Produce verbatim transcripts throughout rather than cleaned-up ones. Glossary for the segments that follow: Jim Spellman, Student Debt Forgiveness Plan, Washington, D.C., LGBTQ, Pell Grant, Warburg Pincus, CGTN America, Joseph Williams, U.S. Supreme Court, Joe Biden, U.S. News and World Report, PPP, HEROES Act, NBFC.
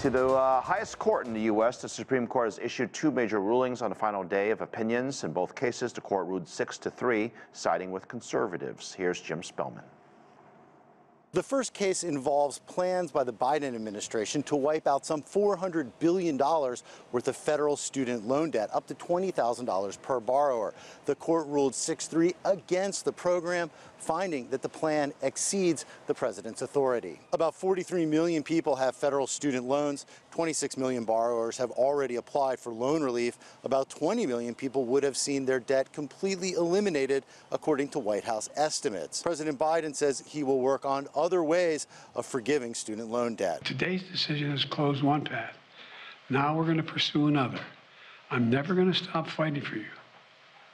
To the uh, highest court in the U S, the Supreme Court has issued two major rulings on the final day of opinions. In both cases, the court ruled six to three, siding with conservatives. Here's Jim Spellman. The first case involves plans by the Biden administration to wipe out some four hundred billion dollars worth of federal student loan debt, up to twenty thousand dollars per borrower. The court ruled six three against the program, finding that the plan exceeds the president's authority. About forty-three million people have federal student loans. twenty-six million borrowers have already applied for loan relief. About twenty million people would have seen their debt completely eliminated, according to White House estimates. President Biden says he will work on other ways of forgiving student loan debt. Today's decision has closed one path. Now we're going to pursue another. I'm never going to stop fighting for you.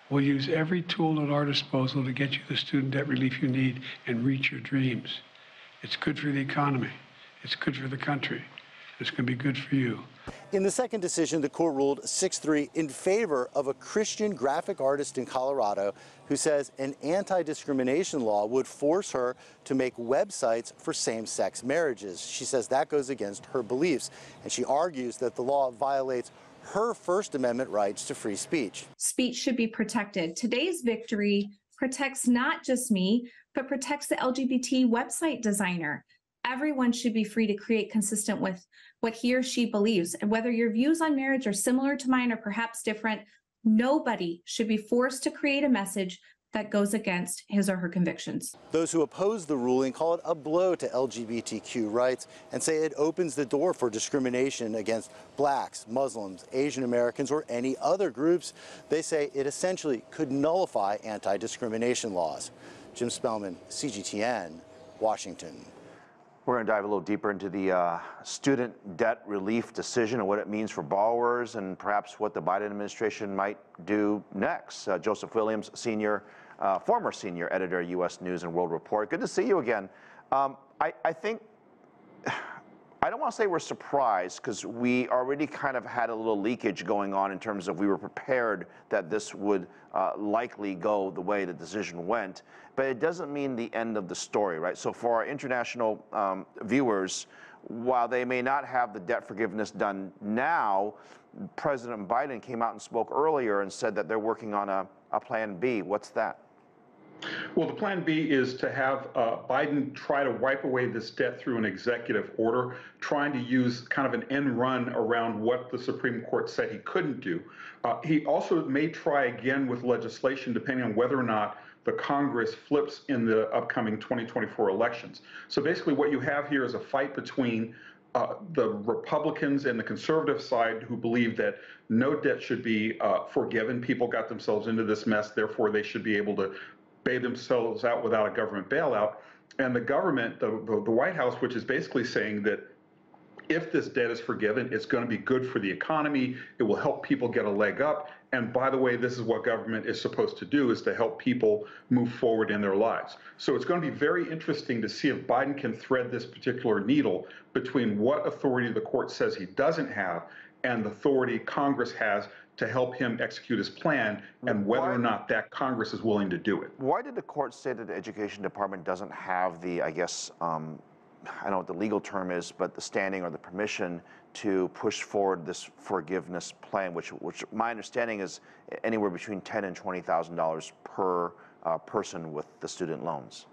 We'll use every tool at our disposal to get you the student debt relief you need and reach your dreams. It's good for the economy. It's good for the country. It's going to be good for you. In the second decision, the court ruled six three in favor of a Christian graphic artist in Colorado who says an anti-discrimination law would force her to make websites for same-sex marriages. She says that goes against her beliefs, and she argues that the law violates her First Amendment rights to free speech. Speech should be protected. Today's victory protects not just me, but protects the L G B T website designer. Everyone should be free to create consistent with what he or she believes. And whether your views on marriage are similar to mine or perhaps different, nobody should be forced to create a message that goes against his or her convictions. Those who oppose the ruling call it a blow to L G B T Q rights and say it opens the door for discrimination against blacks, Muslims, Asian Americans, or any other groups. They say it essentially could nullify anti-discrimination laws. Jim Spellman, C G T N, Washington. We're going to dive a little deeper into the uh, student debt relief decision and what it means for borrowers and perhaps what the Biden administration might do next. Uh, Joseph Williams, senior, uh, former senior editor, U S News and World Report. Good to see you again. Um, I, I think, I don't want to say we're surprised because we already kind of had a little leakage going on in terms of we were prepared that this would uh, likely go the way the decision went. But it doesn't mean the end of the story, right? So for our international um, viewers, while they may not have the debt forgiveness done now, President Biden came out and spoke earlier and said that they're working on a, a plan B. What's that? Well, the plan B is to have uh, Biden try to wipe away this debt through an executive order, trying to use kind of an end run around what the Supreme Court said he couldn't do. Uh, he also may try again with legislation, depending on whether or not the Congress flips in the upcoming twenty twenty-four elections. So basically what you have here is a fight between uh, the Republicans and the conservative side who believe that no debt should be uh, forgiven. People got themselves into this mess, therefore they should be able to bail themselves out without a government bailout, and the government, the, the, the White House, which is basically saying that if this debt is forgiven, it's going to be good for the economy, it will help people get a leg up, and by the way, this is what government is supposed to do, is to help people move forward in their lives. So it's going to be very interesting to see if Biden can thread this particular needle between what authority the court says he doesn't have and the authority Congress has to help him execute his plan, and whether why, or not that Congress is willing to do it. Why did the court say that the Education Department doesn't have the, I guess, um, I don't know what the legal term is, but the standing or the permission to push forward this forgiveness plan, which, which my understanding is anywhere between ten thousand and twenty thousand dollars per uh, person with the student loans?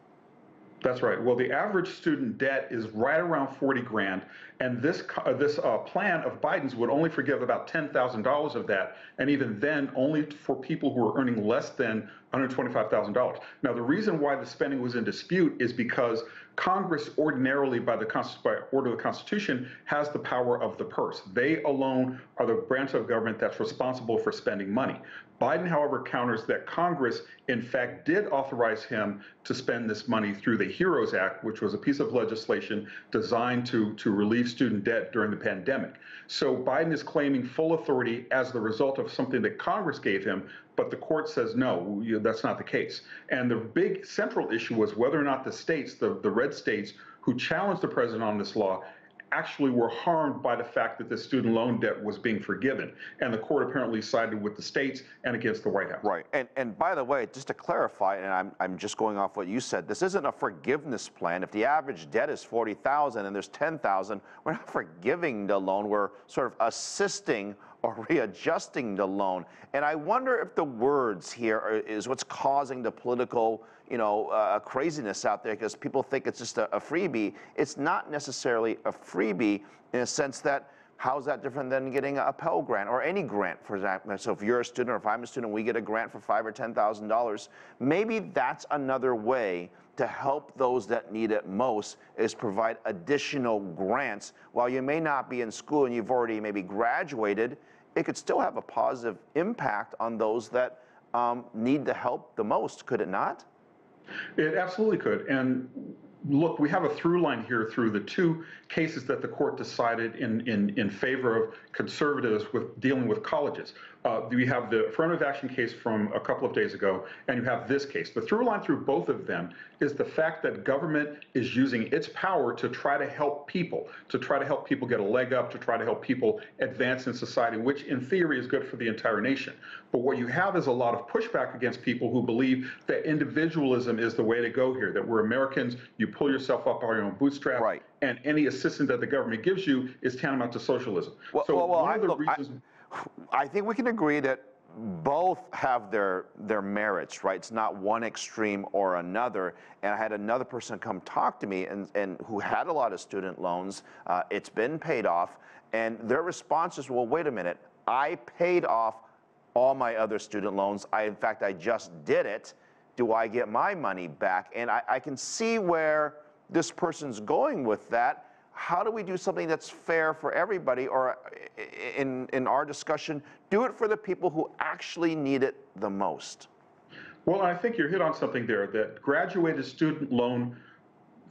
That's right. Well, the average student debt is right around forty grand, and this uh, this uh, plan of Biden's would only forgive about ten thousand dollars of that, and even then only for people who are earning less than one hundred twenty-five thousand dollars. Now, the reason why the spending was in dispute is because Congress ordinarily, by the by order of the Constitution, has the power of the purse. They alone are the branch of government that's responsible for spending money. Biden, however, counters that Congress, in fact, did authorize him to spend this money through the HEROES Act, which was a piece of legislation designed to, to relieve student debt during the pandemic. So Biden is claiming full authority as the result of something that Congress gave him, but the court says, no, you, that's not the case. And the big central issue was whether or not the states, the, the red states who challenged the president on this law, actually were harmed by the fact that the student loan debt was being forgiven. And the court apparently sided with the states and against the White House. Right. And, and by the way, just to clarify, and I'm, I'm just going off what you said, this isn't a forgiveness plan. If the average debt is forty thousand dollars and there's ten thousand dollars, we're not forgiving the loan. We're sort of assisting or readjusting the loan. And I wonder if the words here are, is what's causing the political, you know, uh, craziness out there, because people think it's just a, a freebie. It's not necessarily a freebie in a sense that, how's that different than getting a Pell Grant or any grant, for example? So if you're a student or if I'm a student, we get a grant for five or ten thousand dollars. Maybe that's another way to help those that need it most, is provide additional grants. While you may not be in school and you've already maybe graduated, it could still have a positive impact on those that um, need the help the most, could it not? It absolutely could. And look, we have a through line here through the two cases that the court decided in, in, in favor of conservatives with dealing with colleges. Uh, we have the affirmative action case from a couple of days ago, and you have this case. The through line through both of them is the fact that government is using its power to try to help people, to try to help people get a leg up, to try to help people advance in society, which in theory is good for the entire nation. But what you have is a lot of pushback against people who believe that individualism is the way to go here, that we're Americans, you pull yourself up by your own bootstrap, right, and any assistance that the government gives you is tantamount to socialism. Well, so well, well, one of the I, look, reasons... I, I think we can agree that both have their their merits, right? It's not one extreme or another. And I had another person come talk to me and, and who had a lot of student loans. Uh, it's been paid off. And their response is, well, wait a minute. I paid off all my other student loans. I, in fact, I just did it. Do I get my money back? And I, I can see where this person's going with that. How do we do something that's fair for everybody, or in, in our discussion, do it for the people who actually need it the most? Well, I think you're hit on something there, that graduated student loan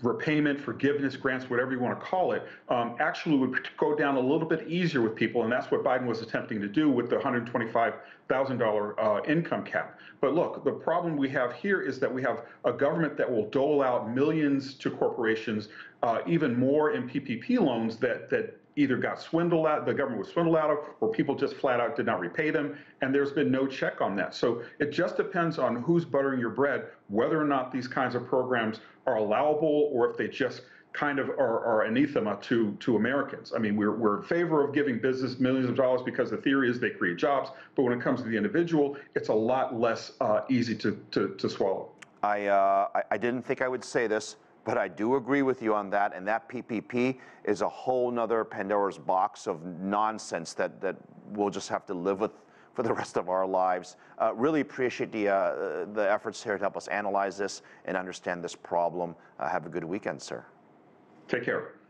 repayment, forgiveness, grants, whatever you want to call it, um, actually would go down a little bit easier with people. And that's what Biden was attempting to do with the one hundred twenty-five thousand dollar uh, income cap. But look, the problem we have here is that we have a government that will dole out millions to corporations, uh, even more in P P P loans that that either got swindled out, the government was swindled out of, or people just flat out did not repay them, and there's been no check on that. So it just depends on who's buttering your bread, whether or not these kinds of programs are allowable, or if they just kind of are, are anathema to, to Americans. I mean, we're, we're in favor of giving business millions of dollars because the theory is they create jobs, but when it comes to the individual, it's a lot less uh, easy to, to, to swallow. I, uh, I, I didn't think I would say this, but I do agree with you on that, and that P P P is a whole nother Pandora's box of nonsense that, that we'll just have to live with for the rest of our lives. Uh, really appreciate the, uh, the efforts here to help us analyze this and understand this problem. Uh, have a good weekend, sir. Take care.